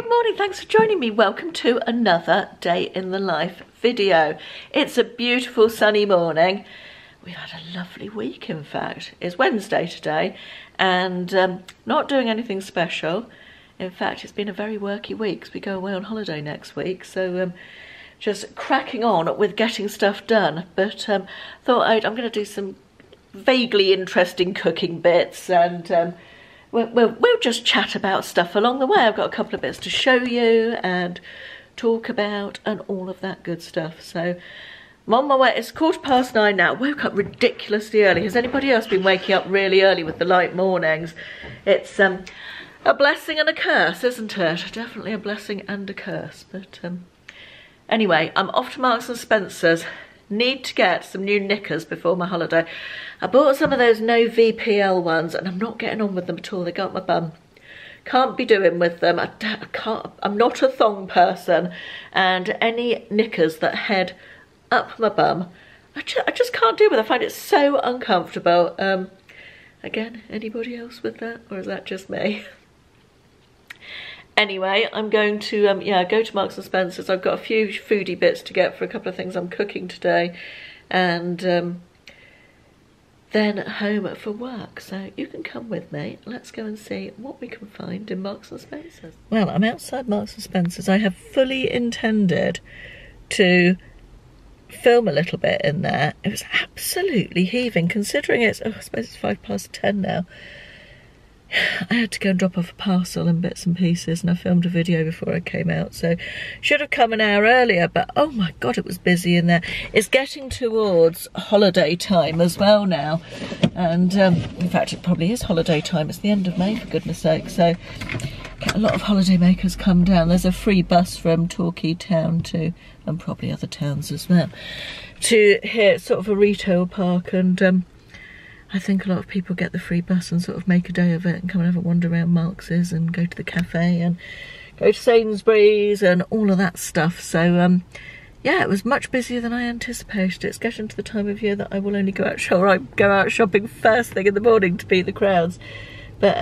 Good morning, thanks for joining me. Welcome to another day in the life video. It's a beautiful sunny morning. We've had a lovely week, in fact. It's Wednesday today and not doing anything special. In fact, it's been a very worky week because we go away on holiday next week. So just cracking on with getting stuff done. But I'm going to do some vaguely interesting cooking bits and we'll just chat about stuff along the way. I've got a couple of bits to show you and talk about and all of that good stuff. So I'm on my way. It's 9:15 now. Woke up ridiculously early. Has anybody else been waking up really early with the light mornings? It's a blessing and a curse, isn't it? Definitely a blessing and a curse. But anyway, I'm off to Marks and Spencer's. Need to get some new knickers before my holiday. I bought some of those no VPL ones and I'm not getting on with them at all. They got my bum. Can't be doing with them. I can't. I'm not a thong person, and any knickers that head up my bum, I just can't deal with it. I find it so uncomfortable. Again, anybody else with that, or is that just me? Anyway, I'm going to go to Marks and Spencer's. I've got a few foodie bits to get for a couple of things I'm cooking today, and then home for work. So you can come with me. Let's go and see what we can find in Marks and Spencer's. Well, I'm outside Marks and Spencer's. I have fully intended to film a little bit in there. It was absolutely heaving, considering it's, I suppose it's 10:05 now. I had to go and drop off a parcel and bits and pieces, and I filmed a video before I came out, so should have come an hour earlier, but oh my god, it was busy in there. It's getting towards holiday time as well now, and in fact it probably is holiday time. It's the end of May, for goodness sake, so a lot of holidaymakers come down. There's a free bus from Torquay town to, and probably other towns as well, to here, sort of a retail park, and I think a lot of people get the free bus and sort of make a day of it and come and have a wander around Marks's and go to the cafe and go to Sainsbury's and all of that stuff. So yeah, it was much busier than I anticipated. It's getting to the time of year that I will only go out, or I go out shopping first thing in the morning to beat the crowds. But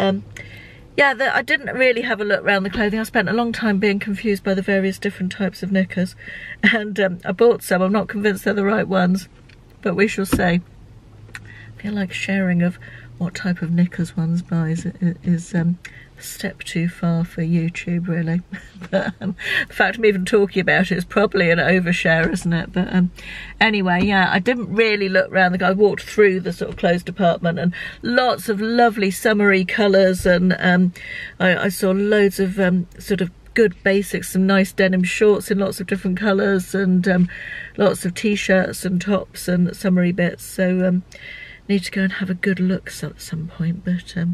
yeah, I didn't really have a look around the clothing. I spent a long time being confused by the various different types of knickers, and I bought some. I'm not convinced they're the right ones, but we shall see. I feel like sharing of what type of knickers one buys is a step too far for YouTube, really. But in fact, I'm even talking about it. It's probably an overshare, isn't it? But anyway, yeah, I didn't really look around. I walked through the sort of clothes department, and lots of lovely summery colours, and I saw loads of sort of good basics, some nice denim shorts in lots of different colours, and lots of t-shirts and tops and summery bits. So need to go and have a good look at some point, but I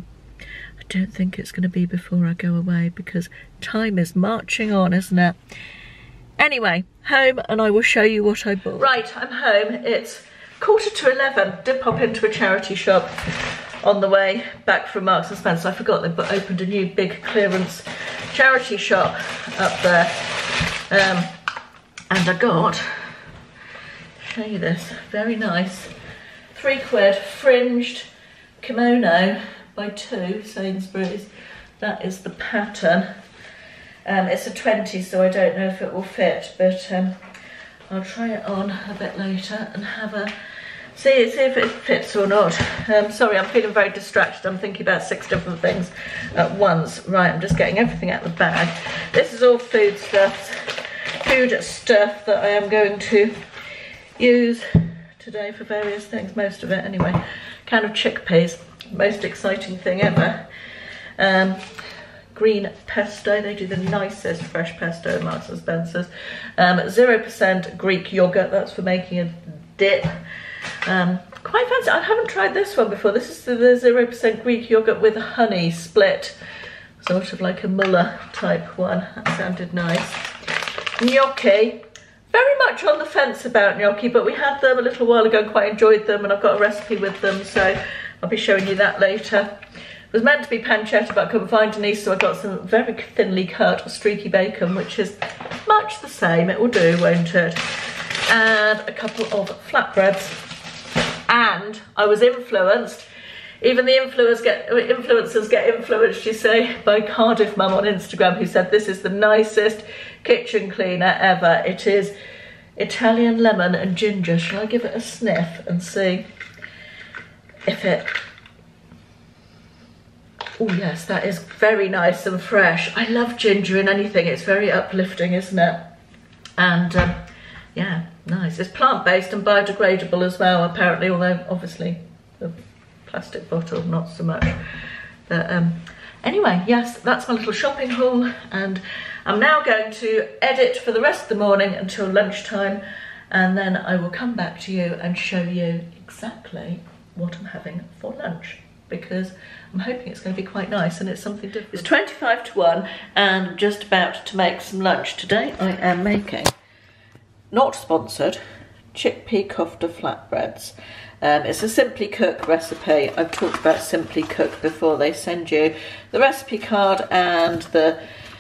don't think it's going to be before I go away, because time is marching on, isn't it? Anyway, home, and I will show you what I bought. Right, I'm home. It's 11:15. Did pop into a charity shop on the way back from Marks and Spencer. I forgot they opened a new big clearance charity shop up there, and I got, show you this, very nice £3 fringed kimono by 2, Sainsbury's. That is the pattern. It's a 20, so I don't know if it will fit, but I'll try it on a bit later and have a see if it fits or not. Sorry, I'm feeling very distracted. I'm thinking about 6 different things at once. Right, I'm just getting everything out of the bag. This is all food stuff that I am going to use today for various things, most of it anyway. Can of chickpeas, most exciting thing ever. Green pesto, they do the nicest fresh pesto in Marks and Spencer's. 0% Greek yogurt, that's for making a dip. Quite fancy. I haven't tried this one before. This is the 0% Greek yogurt with honey split, sort of like a Müller type one. That sounded nice. Gnocchi. Very much on the fence about gnocchi, but we had them a little while ago and quite enjoyed them, and I've got a recipe with them, so I'll be showing you that later. It was meant to be pancetta, but I couldn't find any, so I got some very thinly cut streaky bacon, which is much the same. It will do, won't it? And a couple of flatbreads. And I was influenced Even the influencers get influenced, you say, by Cardiff Mum on Instagram, who said this is the nicest kitchen cleaner ever. It is Italian lemon and ginger. Shall I give it a sniff and see if it... Oh yes, that is very nice and fresh. I love ginger in anything. It's very uplifting, isn't it? And yeah, nice. It's plant-based and biodegradable as well, apparently, although obviously the plastic bottle, not so much. But anyway, yes, that's my little shopping haul, and I'm now going to edit for the rest of the morning until lunchtime, and then I will come back to you and show you exactly what I'm having for lunch, because I'm hoping it's going to be quite nice and it's something different. It's 25 to 1 and I'm just about to make some lunch. Today I am making, not sponsored, chickpea kofta flatbreads. It's a Simply Cook recipe. I've talked about Simply Cook before. They send you the recipe card and the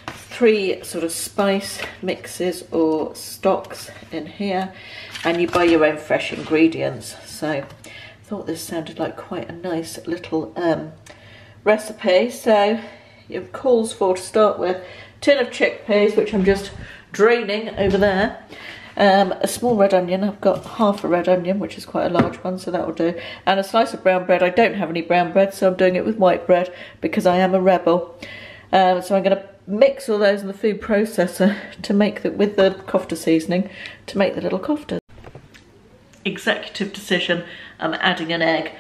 three sort of spice mixes or stocks in here, and you buy your own fresh ingredients. So I thought this sounded like quite a nice little recipe. So it calls for, to start with, a tin of chickpeas, which I'm just draining over there. A small red onion, I've got half a red onion, which is quite a large one, so that will do. And a slice of brown bread. I don't have any brown bread, so I'm doing it with white bread because I am a rebel. So I'm going to mix all those in the food processor to make that with the kofta seasoning to make the little koftas. Executive decision, I'm adding an egg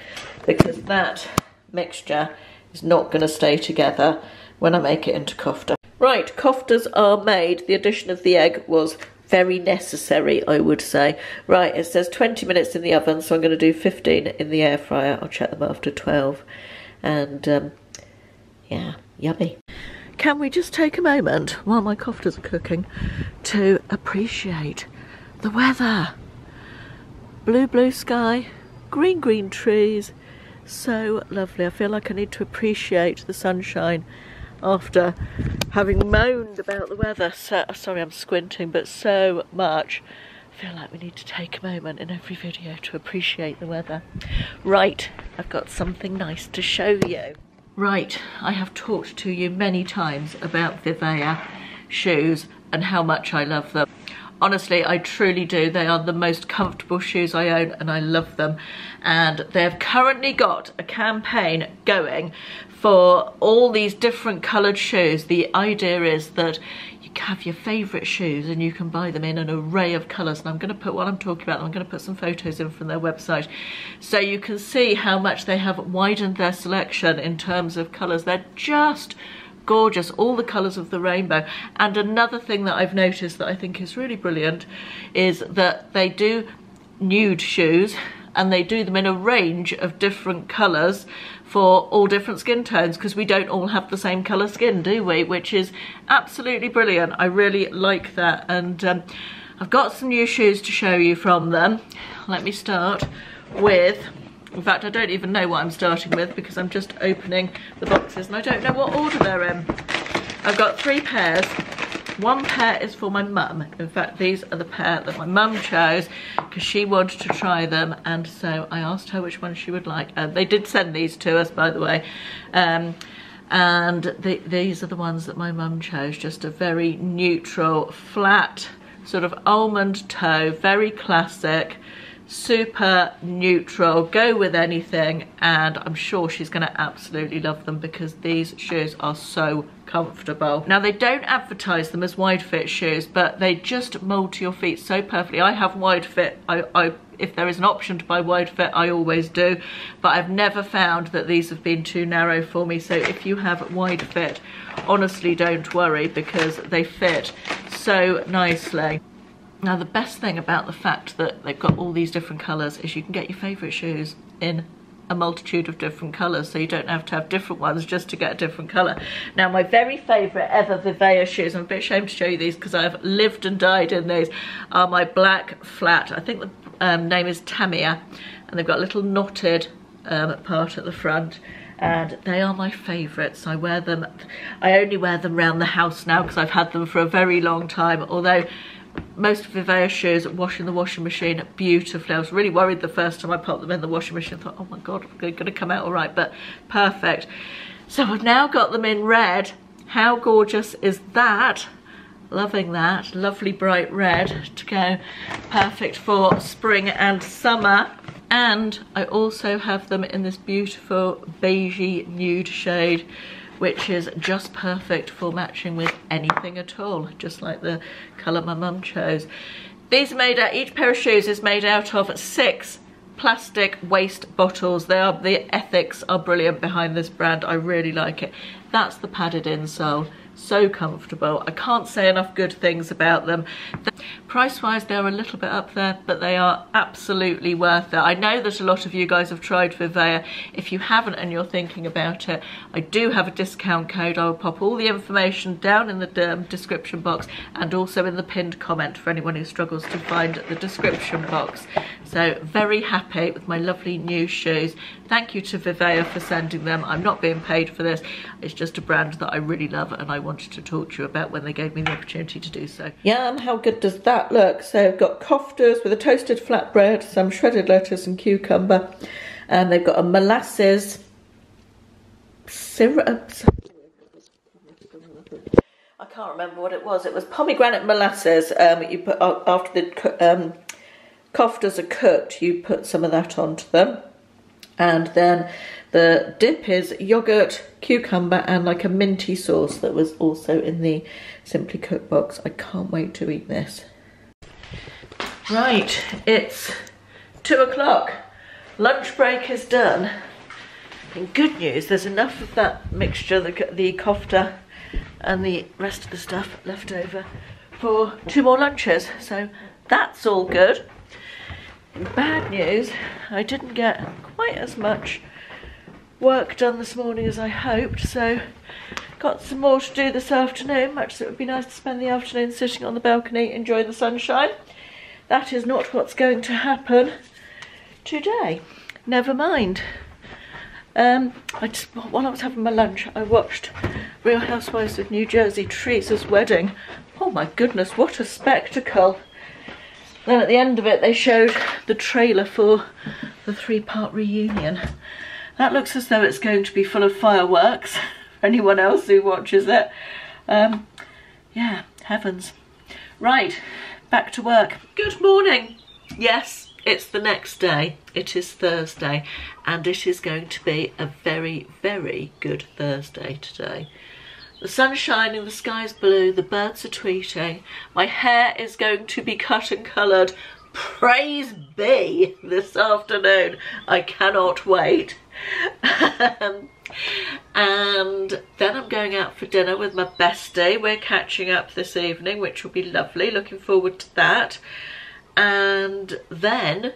because that mixture is not going to stay together when I make it into kofta. Right, koftas are made. The addition of the egg was very necessary, I would say. Right, it says 20 minutes in the oven, so I'm going to do 15 in the air fryer. I'll check them after 12. And yeah, yummy. Can we just take a moment while my koftas are cooking to appreciate the weather? Blue, blue sky, green, green trees. So lovely. I feel like I need to appreciate the sunshine after having moaned about the weather. So, sorry I'm squinting, but so much. I feel like we need to take a moment in every video to appreciate the weather. Right, I've got something nice to show you. Right, I have talked to you many times about VIVAIA shoes and how much I love them. Honestly, I truly do. They are the most comfortable shoes I own and I love them. And they've currently got a campaign going for all these different coloured shoes. The idea is that you have your favourite shoes and you can buy them in an array of colours. And I'm going to put, while I'm talking about them, I'm going to put some photos in from their website so you can see how much they have widened their selection in terms of colours. They're just gorgeous, all the colours of the rainbow. And another thing that I've noticed that I think is really brilliant is that they do nude shoes and they do them in a range of different colours for all different skin tones, because we don't all have the same colour skin, do we? Which is absolutely brilliant. I really like that. And I've got some new shoes to show you from them. Let me start with, in fact, I don't even know what I'm starting with because I'm just opening the boxes and I don't know what order they're in. I've got three pairs. One pair is for my mum. In fact, these are the pair that my mum chose because she wanted to try them, and so I asked her which one she would like. They did send these to us, by the way. And these are the ones that my mum chose. Just a very neutral, flat, sort of almond toe, very classic. Super neutral, go with anything, and I'm sure she's going to absolutely love them because these shoes are so comfortable. Now, they don't advertise them as wide fit shoes, but they just mold to your feet so perfectly. I have wide fit. I if there is an option to buy wide fit, I always do, but I've never found that these have been too narrow for me. So if you have wide fit, honestly don't worry because they fit so nicely. Now, the best thing about the fact that they've got all these different colours is you can get your favourite shoes in a multitude of different colours, so you don't have to have different ones just to get a different colour. Now, my very favourite ever VIVAIA shoes, I'm a bit ashamed to show you these because I've lived and died in these, are my black flat. I think the name is Tamia, and they've got a little knotted part at the front. And they are my favourites. I wear them, I only wear them around the house now because I've had them for a very long time, although most VIVAIA shoes wash in the washing machine beautifully. I was really worried the first time I put them in the washing machine. I thought, oh my God, they're gonna come out all right, but perfect. So I've now got them in red. How gorgeous is that? Loving that, lovely bright red to go perfect for spring and summer. And I also have them in this beautiful beigey nude shade, which is just perfect for matching with anything at all, just like the colour my mum chose. These are made out, each pair of shoes is made out of 6 plastic waste bottles. They are, the ethics are brilliant behind this brand. I really like it. That's the padded insole. So comfortable. I can't say enough good things about them. Price wise they're a little bit up there, but they are absolutely worth it. I know that a lot of you guys have tried VIVAIA. If you haven't and you're thinking about it, I do have a discount code. I'll pop all the information down in the description box and also in the pinned comment for anyone who struggles to find the description box. So very happy with my lovely new shoes. Thank you to VIVAIA for sending them. I'm not being paid for this. It's just a brand that I really love and I wanted to talk to you about when they gave me the opportunity to do so. Yum, how good does that look? So I've got kofters with a toasted flatbread, some shredded lettuce and cucumber, and they've got a molasses syrup. I can't remember what it was. It was pomegranate molasses. You put after the kofters are cooked, you put some of that onto them. And then the dip is yogurt, cucumber and like a minty sauce that was also in the Simply Cook box. I can't wait to eat this. Right, it's 2 o'clock. Lunch break is done. And good news, there's enough of that mixture, the kofta and the rest of the stuff left over for 2 more lunches. So that's all good. Bad news, I didn't get quite as much work done this morning as I hoped, so got some more to do this afternoon, much as it would be nice to spend the afternoon sitting on the balcony enjoying the sunshine. That is not what's going to happen today. Never mind. While I was having my lunch, I watched Real Housewives of New Jersey, Teresa's wedding. Oh my goodness, what a spectacle. Then at the end of it, they showed the trailer for the 3-part reunion. That looks as though it's going to be full of fireworks. Anyone else who watches it. Yeah, heavens. Right, back to work. Good morning. Yes, it's the next day. It is Thursday, and it is going to be a very, very good Thursday today. The sun's shining, the sky's blue, the birds are tweeting. My hair is going to be cut and coloured. Praise be this afternoon. I cannot wait. And then I'm going out for dinner with my bestie. We're catching up this evening, which will be lovely. Looking forward to that. And then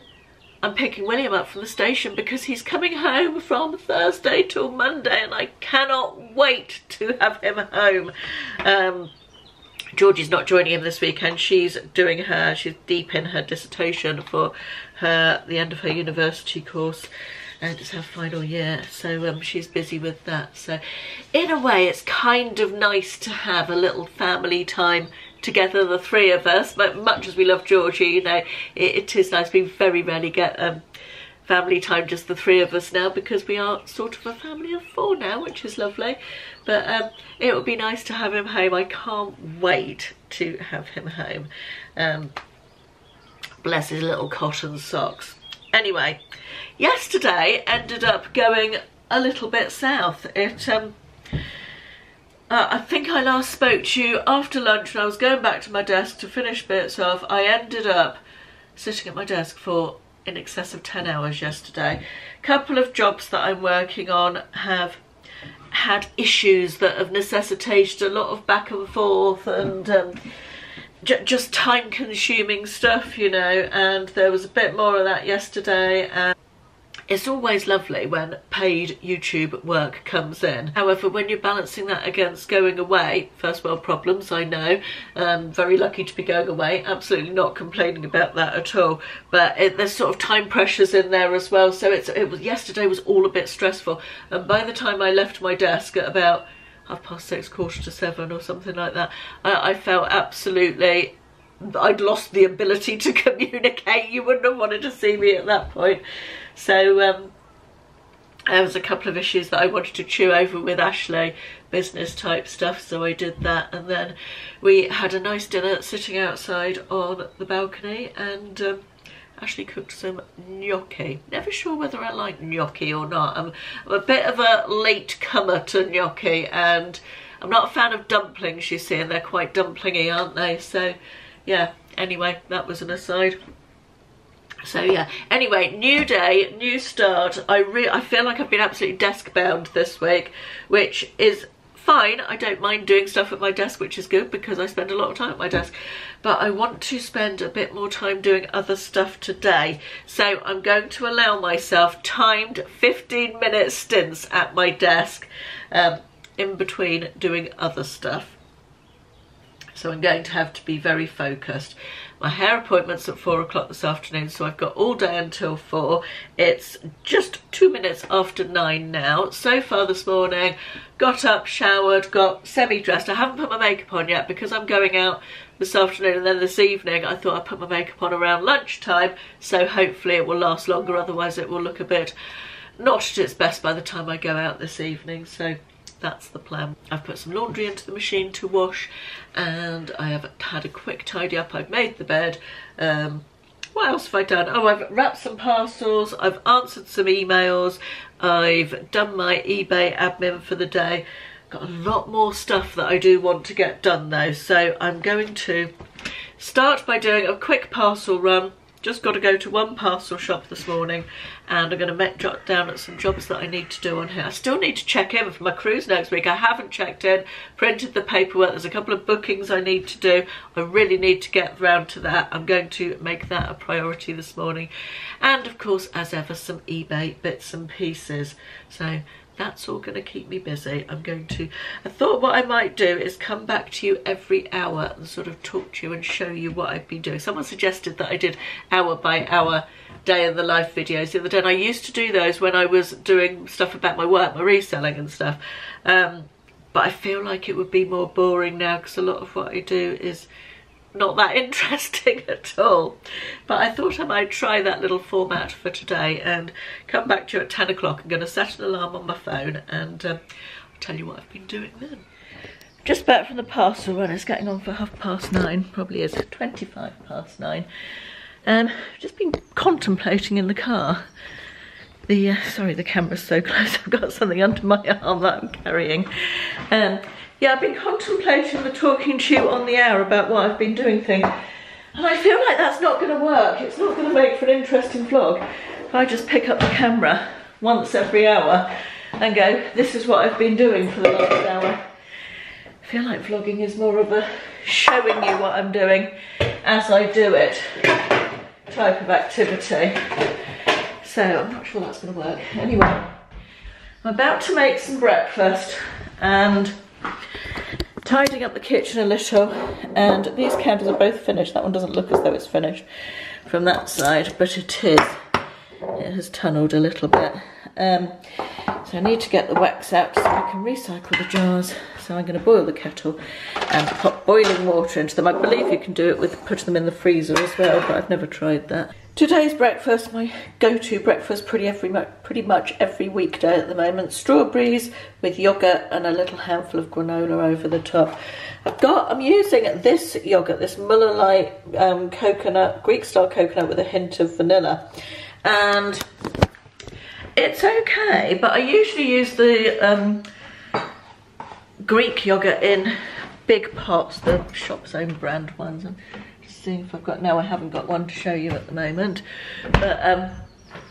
I'm picking William up from the station because he's coming home from Thursday till Monday and I cannot wait to have him home. Georgie's not joining him this weekend. She's deep in her dissertation for the end of her university course, and it's her final year, so she's busy with that. So in a way it's kind of nice to have a little family time together, the 3 of us. But much as we love Georgie, you know, it is nice. We very rarely get family time, just the 3 of us now, because we are sort of a family of 4 now, which is lovely. But it would be nice to have him home. I can't wait to have him home. Bless his little cotton socks. Anyway, yesterday ended up going a little bit south. I think I last spoke to you after lunch when I was going back to my desk to finish bits off. I ended up sitting at my desk for in excess of 10 hours yesterday. A couple of jobs that I'm working on have had issues that have necessitated a lot of back and forth and just time-consuming stuff, you know, and there was a bit more of that yesterday. And it's always lovely when paid YouTube work comes in. However, when you're balancing that against going away, first world problems, I know. Very lucky to be going away. Absolutely not complaining about that at all. But there's sort of time pressures in there as well. So yesterday was all a bit stressful. And by the time I left my desk at about 6:15, 6:45 or something like that, I felt absolutely I'd lost the ability to communicate. You wouldn't have wanted to see me at that point. So there was a couple of issues that I wanted to chew over with Ashley, business type stuff, so I did that. And then we had a nice dinner sitting outside on the balcony, and Ashley cooked some gnocchi. Never sure whether I like gnocchi or not. I'm a bit of a late comer to gnocchi, and I'm not a fan of dumplings, you see, and they're quite dumplingy, aren't they? So yeah, anyway, that was an aside. So yeah, anyway, new day, new start. I feel like I've been absolutely desk bound this week, which is fine. I don't mind doing stuff at my desk, which is good because I spend a lot of time at my desk, but I want to spend a bit more time doing other stuff today. So I'm going to allow myself timed 15-minute stints at my desk in between doing other stuff. So I'm going to have to be very focused. My hair appointment's at 4 o'clock this afternoon, so I've got all day until 4. It's just 2 minutes after 9 now. So far this morning, got up, showered, got semi-dressed. I haven't put my makeup on yet because I'm going out this afternoon, and then this evening I thought I'd put my makeup on around lunchtime, so hopefully it will last longer, otherwise it will look a bit not at its best by the time I go out this evening. So that's the plan. I've put some laundry into the machine to wash, and I have had a quick tidy up. I've made the bed. What else have I done? Oh, I've wrapped some parcels, I've answered some emails, I've done my eBay admin for the day. Got a lot more stuff that I do want to get done though, so I'm going to start by doing a quick parcel run. Just got to go to one parcel shop this morning, and I'm going to jot down at some jobs that I need to do on here. I still need to check in for my cruise next week. I haven't checked in, printed the paperwork. There's a couple of bookings I need to do. I really need to get round to that. I'm going to make that a priority this morning. And of course, as ever, some eBay bits and pieces. So that's all going to keep me busy. I thought what I might do is come back to you every hour and sort of talk to you and show you what I've been doing. Someone suggested that I did hour by hour day in the life videos the other day, and I used to do those when I was doing stuff about my work, my reselling and stuff, but I feel like it would be more boring now because a lot of what I do is not that interesting at all. But I thought I might try that little format for today and come back to you at 10 o'clock. I'm going to set an alarm on my phone, and I'll tell you what I've been doing then. Just back from the parcel run. It's getting on for 9:30, probably is 9:25. Just been contemplating in the car. Sorry, the camera's so close. I've got something under my arm that I'm carrying. Yeah, I've been contemplating the talking to you on the hour about what I've been doing thing, and I feel like that's not going to work. It's not going to make for an interesting vlog if I just pick up the camera once every hour and go, this is what I've been doing for the last hour. I feel like vlogging is more of a showing you what I'm doing as I do it type of activity. So I'm not sure that's going to work. Anyway, I'm about to make some breakfast and tidying up the kitchen a little, and these candles are both finished. That one doesn't look as though it's finished from that side, but it is. It has tunnelled a little bit. So I need to get the wax out so I can recycle the jars. So I'm going to boil the kettle and pop boiling water into them. I believe you can do it with putting them in the freezer as well, but I've never tried that. Today's breakfast, my go-to breakfast pretty much every weekday at the moment. Strawberries with yoghurt and a little handful of granola over the top. I'm using this yoghurt, this Müller Light coconut, Greek-style coconut with a hint of vanilla. And it's okay, but I usually use the Greek yoghurt in big pots, the shop's own brand ones. Seeing if I've got, no I haven't got one to show you at the moment, but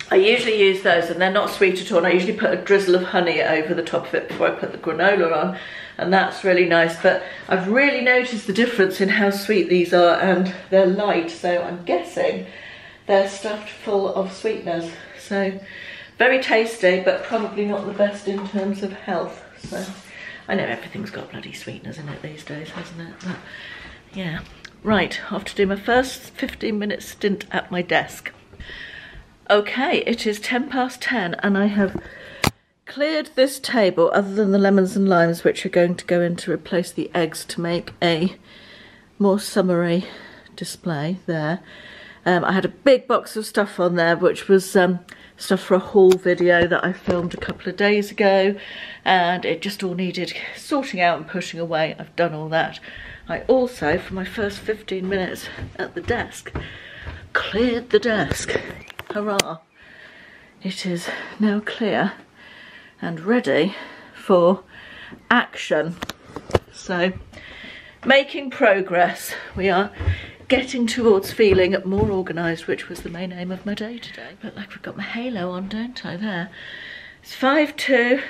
I usually use those, and they're not sweet at all, and I usually put a drizzle of honey over the top of it before I put the granola on, and that's really nice. But I've really noticed the difference in how sweet these are, and they're light, so I'm guessing they're stuffed full of sweeteners. So very tasty, but probably not the best in terms of health. So I know everything's got bloody sweeteners in it these days, hasn't it? But yeah. Right, I have to do my first 15-minute stint at my desk. Okay, it is 10 past 10, and I have cleared this table, other than the lemons and limes, which are going to go in to replace the eggs to make a more summery display there. I had a big box of stuff on there, which was stuff for a haul video that I filmed a couple of days ago, and it just all needed sorting out and pushing away. I've done all that. I also, for my first 15 minutes at the desk, cleared the desk. Hurrah! It is now clear and ready for action. So, making progress. We are getting towards feeling more organised, which was the main aim of my day today. But like, I've got my halo on, don't I, there. It's 5 to...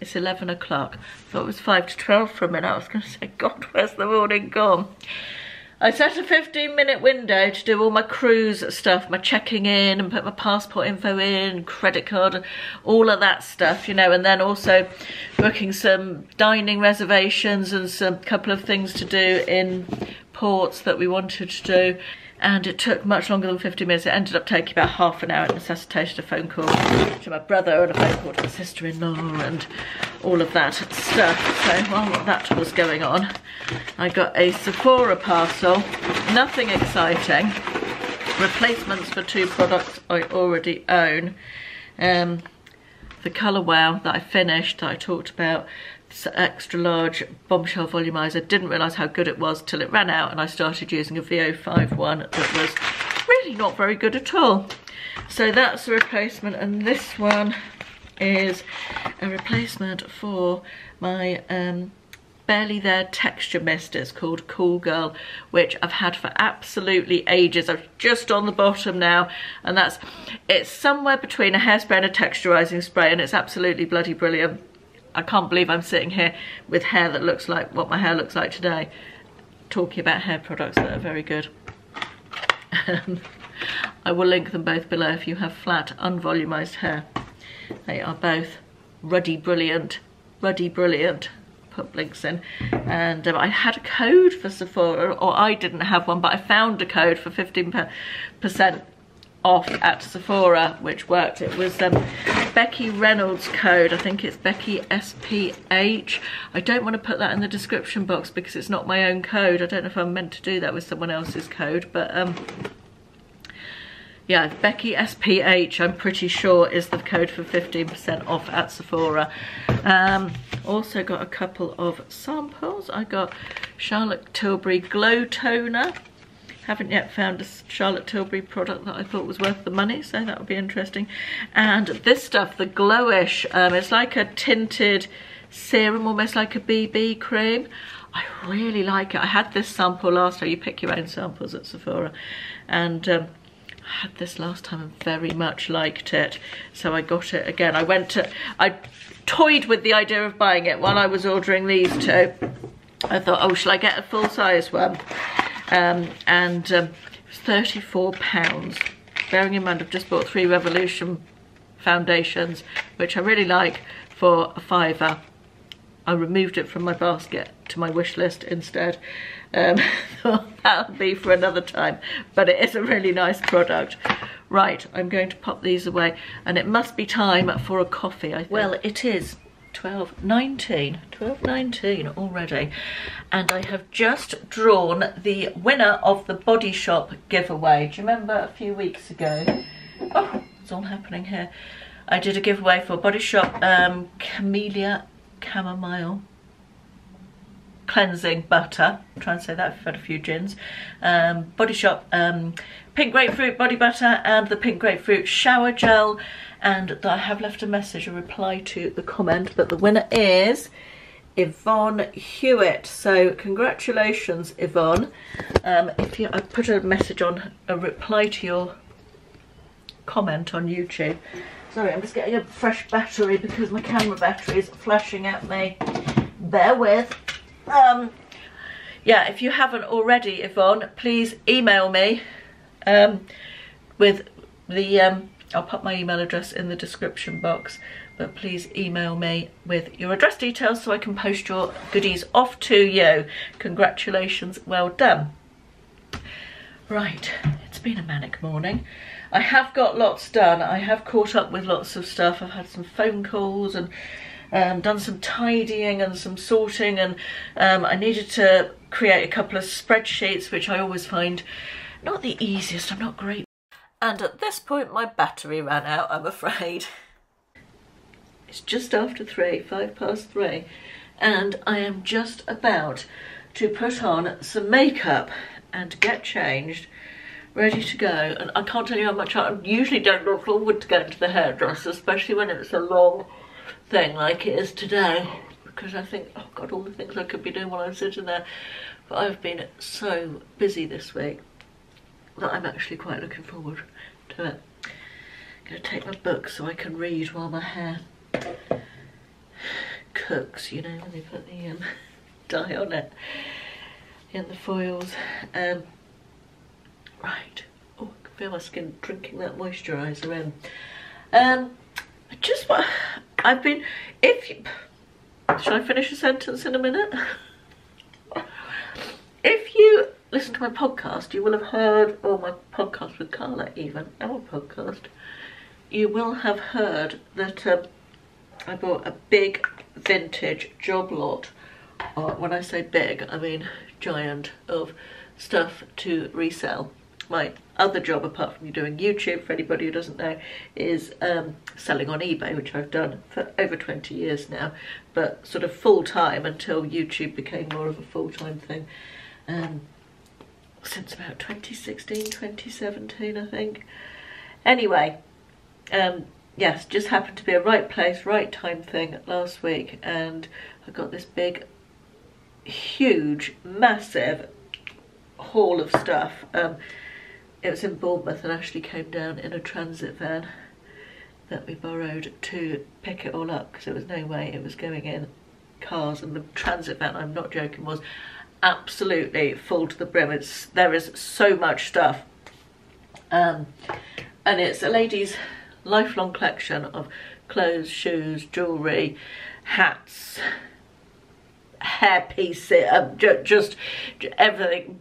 it's 11 o'clock. I thought it was 5 to 12 for a minute. I was going to say, God, where's the morning gone? I set a 15-minute window to do all my cruise stuff, my checking in and put my passport info in, credit card, and all of that stuff, you know, and then also booking some dining reservations and some couple of things to do in ports that we wanted to do, and it took much longer than 50 minutes. It ended up taking about half an hour. It necessitated a phone call to my brother and a phone call to my sister-in-law and all of that stuff. So while that was going on, I got a Sephora parcel, nothing exciting, replacements for two products I already own, the Color Wow that I finished, that I talked about, extra large bombshell volumizer. Didn't realise how good it was till it ran out, and I started using a VO5 one that was really not very good at all. So that's the replacement, and this one is a replacement for my Barely There texture mist. It's called Cool Girl, which I've had for absolutely ages. I'm just on the bottom now, and that's, it's somewhere between a hairspray and a texturizing spray, and it's absolutely bloody brilliant. I can't believe I'm sitting here with hair that looks like what my hair looks like today, talking about hair products that are very good. I will link them both below if you have flat, unvolumized hair. They are both ruddy brilliant, put links in. And I had a code for Sephora, or I didn't have one, but I found a code for 15% off at Sephora, which worked. It was Becky Reynolds code. I think it's Becky SPH. I don't want to put that in the description box because it's not my own code. I don't know if I'm meant to do that with someone else's code, but yeah, Becky SPH, I'm pretty sure, is the code for 15% off at Sephora. Also got a couple of samples. I got Charlotte Tilbury Glow Toner. Haven't yet found a Charlotte Tilbury product that I thought was worth the money, so that would be interesting. And this stuff, the Glowish, it's like a tinted serum, almost like a BB cream. I really like it. I had this sample last time. You pick your own samples at Sephora. And I had this last time and very much liked it, so I got it again. I toyed with the idea of buying it while I was ordering these two. I thought, oh, shall I get a full-size one? It was £34, bearing in mind I've just bought three Revolution foundations, which I really like, for a £5. I removed it from my basket to my wish list instead. That'll be for another time, but it is a really nice product. Right, I'm going to pop these away, and it must be time for a coffee, I think. Well, it is 12:19 already, and I have just drawn the winner of the Body Shop giveaway. Do you remember a few weeks ago? Oh, it's all happening here. I did a giveaway for Body Shop Camellia Chamomile Cleansing Butter. I'm trying to say that, I've had a few gins. Body Shop Pink Grapefruit Body Butter and the Pink Grapefruit Shower Gel. And I have left a message, a reply to the comment, but the winner is Yvonne Hewitt. So congratulations, Yvonne. I put a message on, a reply to your comment on YouTube. Sorry, I'm just getting a fresh battery because my camera battery is flashing at me. Bear with. Yeah, if you haven't already, Yvonne, please email me with the... I'll put my email address in the description box, but please email me with your address details so I can post your goodies off to you. Congratulations, well done. Right, it's been a manic morning. I have got lots done. I have caught up with lots of stuff. I've had some phone calls and done some tidying and some sorting, and I needed to create a couple of spreadsheets, which I always find not the easiest. I'm not great. And at this point, my battery ran out, I'm afraid. It's just after 3, 5 past 3, and I am just about to put on some makeup and get changed, ready to go. And I can't tell you how much I usually don't look forward to going to the hairdresser, especially when it's a long thing like it is today, because I think, oh God, all the things I could be doing while I'm sitting there. But I've been so busy this week that I'm actually quite looking forward to it. I'm going to take my book so I can read while my hair cooks, you know, when they put the dye on it in the foils. Right, oh, I can feel my skin drinking that moisturiser in. I just want, I've been, if you, shall I finish a sentence in a minute? If you listen to my podcast, you will have heard, or my podcast with Carla even, our podcast, you will have heard that I bought a big vintage job lot. When I say big, I mean giant, of stuff to resell. My other job, apart from doing YouTube, for anybody who doesn't know, is selling on eBay, which I've done for over 20 years now, but sort of full-time until YouTube became more of a full-time thing. Since about 2016, 2017, I think. Anyway, yes, just happened to be a right place, right time thing last week, and I got this big, huge, massive haul of stuff. It was in Bournemouth, and Ashley came down in a transit van that we borrowed to pick it all up, because there was no way it was going in cars, and the transit van, I'm not joking, was absolutely full to the brim. It's, there is so much stuff, and it's a lady's lifelong collection of clothes, shoes, jewellery, hats, hair pieces, just everything.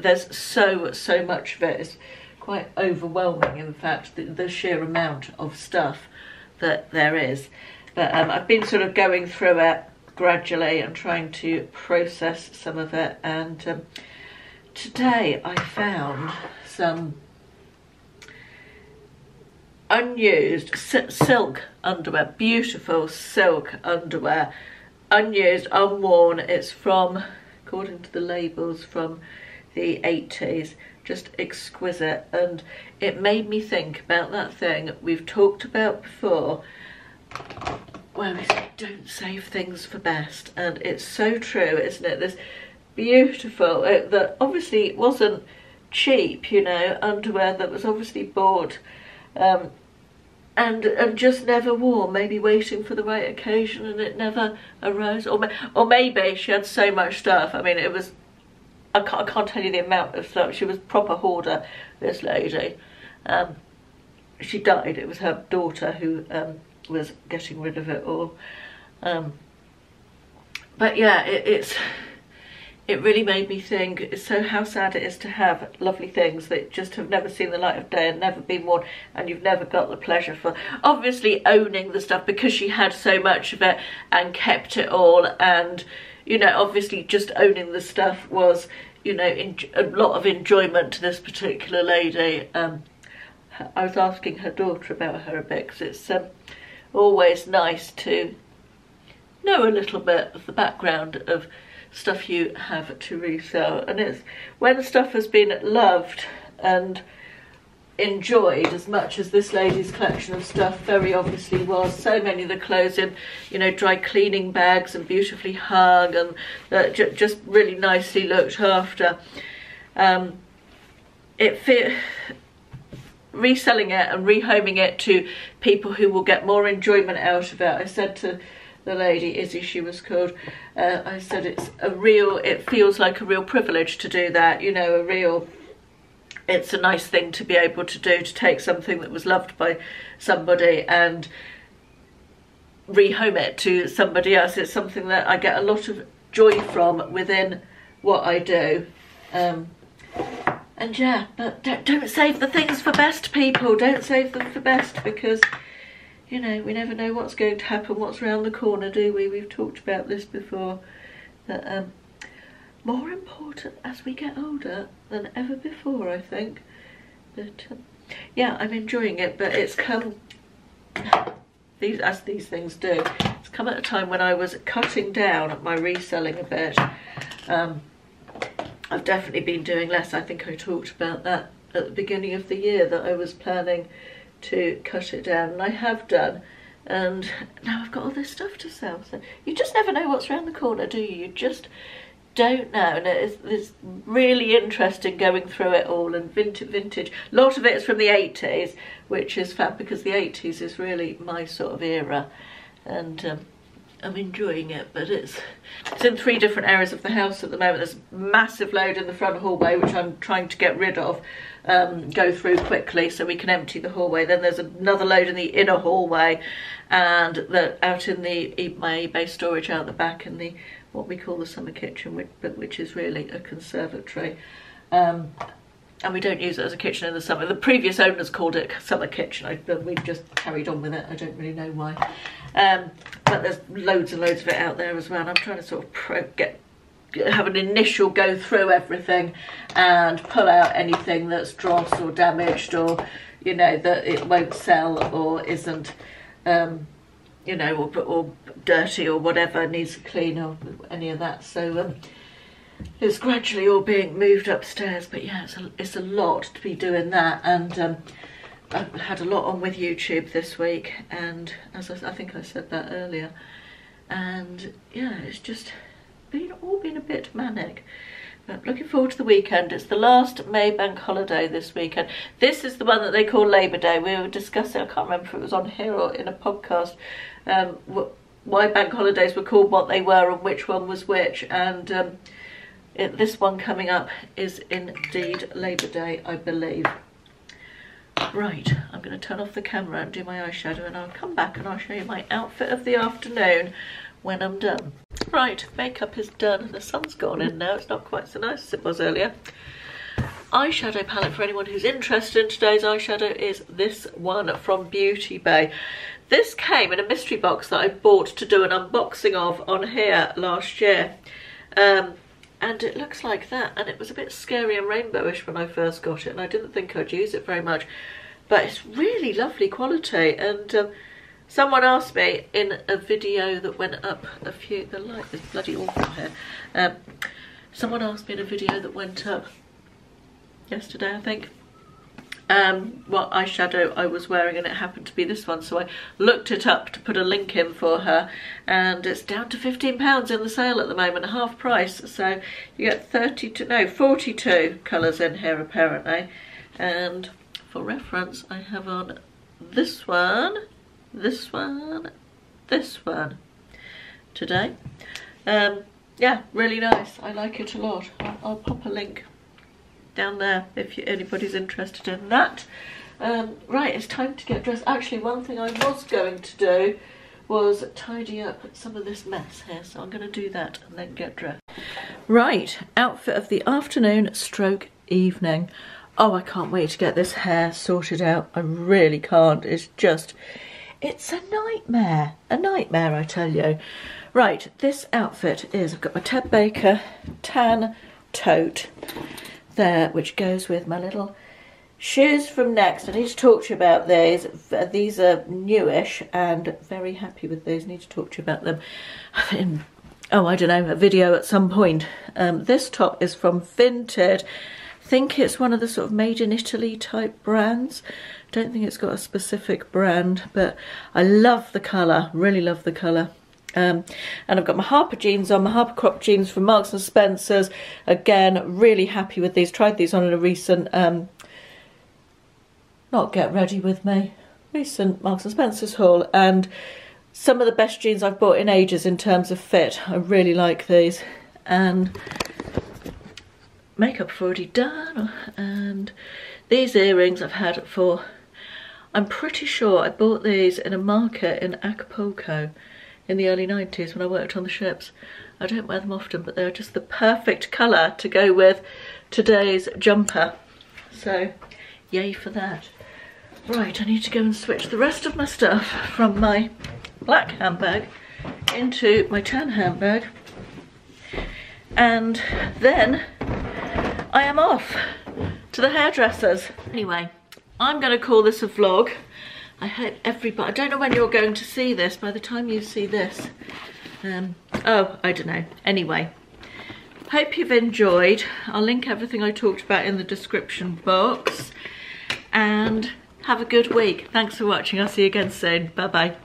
There's so much of it. It's quite overwhelming, in fact, the sheer amount of stuff that there is. But I've been sort of going through it gradually and trying to process some of it, and today I found some unused silk underwear, beautiful silk underwear, unused, unworn. It's from, according to the labels, from the 80s, just exquisite, and it made me think about that thing we've talked about before, where we say, don't save things for best. And it's so true, isn't it? This beautiful, that obviously wasn't cheap, you know, underwear that was obviously bought and just never wore, maybe waiting for the right occasion, and it never arose. Or maybe she had so much stuff. I mean, it was, I can't tell you the amount of stuff. She was proper hoarder, this lady. She died, it was her daughter who was getting rid of it all. But yeah, it really made me think, so how sad it is to have lovely things that just have never seen the light of day and never been worn, and you've never got the pleasure for obviously owning the stuff, because she had so much of it and kept it all. And you know, obviously just owning the stuff was, you know, a lot of enjoyment to this particular lady. I was asking her daughter about her a bit, because it's always nice to know a little bit of the background of stuff you have to resell. And it's when stuff has been loved and enjoyed as much as this lady's collection of stuff very obviously was. So many of the clothes in, you know, dry cleaning bags and beautifully hung, and just really nicely looked after. It fit. Reselling it and rehoming it to people who will get more enjoyment out of it. I said to the lady, Izzy she was called, I said, it feels like a real privilege to do that, you know, it's a nice thing to be able to do, to take something that was loved by somebody and rehome it to somebody else. It's something that I get a lot of joy from within what I do. And yeah, but don't save the things for best, people. Don't save them for best, because, you know, we never know what's going to happen, what's round the corner, do we? We've talked about this before. that more important as we get older than ever before, I think. But yeah, I'm enjoying it, but it's come, as these things do, it's come at a time when I was cutting down at my reselling a bit. I've definitely been doing less. I think I talked about that at the beginning of the year, that I was planning to cut it down, and I have done, and now I've got all this stuff to sell. So you just never know what's around the corner, do you? You just don't know. And it's really interesting going through it all. And vintage, a lot of it is from the 80s, which is fab, because the 80s is really my sort of era, and I'm enjoying it. But it's in three different areas of the house at the moment. There's a massive load in the front hallway, which I'm trying to get rid of, go through quickly so we can empty the hallway. Then there's another load in the inner hallway, and out in my eBay storage out the back, in the what we call the summer kitchen, which is really a conservatory. And we don't use it as a kitchen in the summer. The previous owners called it summer kitchen, but we've just carried on with it. I don't really know why. But there's loads and loads of it out there as well. And I'm trying to sort of have an initial go through everything and pull out anything that's dross or damaged, or you know, that it won't sell or isn't, you know, or dirty or whatever, needs a clean or any of that. So it's gradually all being moved upstairs, but yeah, it's a lot to be doing that. And I've had a lot on with YouTube this week, and as I think I said that earlier, and yeah, it's just all been a bit manic. But looking forward to the weekend. It's the last May bank holiday this weekend. This is the one that they call Labour Day. We were discussing, I can't remember if it was on here or in a podcast, why bank holidays were called what they were and which one was which. And this one coming up is indeed Labour Day, I believe. Right, I'm going to turn off the camera and do my eyeshadow, and I'll come back and I'll show you my outfit of the afternoon when I'm done. Right, makeup is done. The sun's gone in now. It's not quite so nice as it was earlier. Eyeshadow palette, for anyone who's interested in today's eyeshadow, is this one from Beauty Bay. This came in a mystery box that I bought to do an unboxing of on here last year. And it looks like that, and it was a bit scary and rainbowish when I first got it, and I didn't think I'd use it very much, but it's really lovely quality. And someone asked me in a video that went up a few, the light is bloody awful here, someone asked me in a video that went up yesterday, I think, what eyeshadow I was wearing, and it happened to be this one, so I looked it up to put a link in for her, and it's down to £15 in the sale at the moment, half price, so you get 42 colours in here apparently. And for reference, I have on this one, this one, this one today. Yeah, really nice, I like it a lot. I'll pop a link down there if anybody's interested in that. Right, it's time to get dressed. Actually, one thing I was going to do was tidy up some of this mess here, so I'm going to do that and then get dressed. Right, outfit of the afternoon stroke evening. Oh, I can't wait to get this hair sorted out. I really can't. It's just, it's a nightmare. A nightmare, I tell you. Right, this outfit is, I've got my Ted Baker tan tote there, which goes with my little shoes from Next. I need to talk to you about these. These are newish and very happy with these. I need to talk to you about them in, oh, I don't know, a video at some point. This top is from Vinted. I think it's one of the sort of made in Italy type brands. Don't think it's got a specific brand, but I love the colour, really love the colour. And I've got my Harper jeans on, my Harper crop jeans from Marks and Spencer's. Again, really happy with these. Tried these on in a recent, not Get Ready With Me, recent Marks and Spencer's haul, and some of the best jeans I've bought in ages in terms of fit. I really like these. And makeup I've already done. And these earrings I've had for, I'm pretty sure I bought these in a market in Acapulco in the early 90s when I worked on the ships. I don't wear them often, but they're just the perfect colour to go with today's jumper. So, yay for that. Right, I need to go and switch the rest of my stuff from my black handbag into my tan handbag, and then I am off to the hairdressers. Anyway, I'm gonna call this a vlog. I hope everybody, I don't know when you're going to see this, by the time you see this, oh, I don't know. Anyway, hope you've enjoyed. I'll link everything I talked about in the description box, and have a good week. Thanks for watching. I'll see you again soon. Bye bye.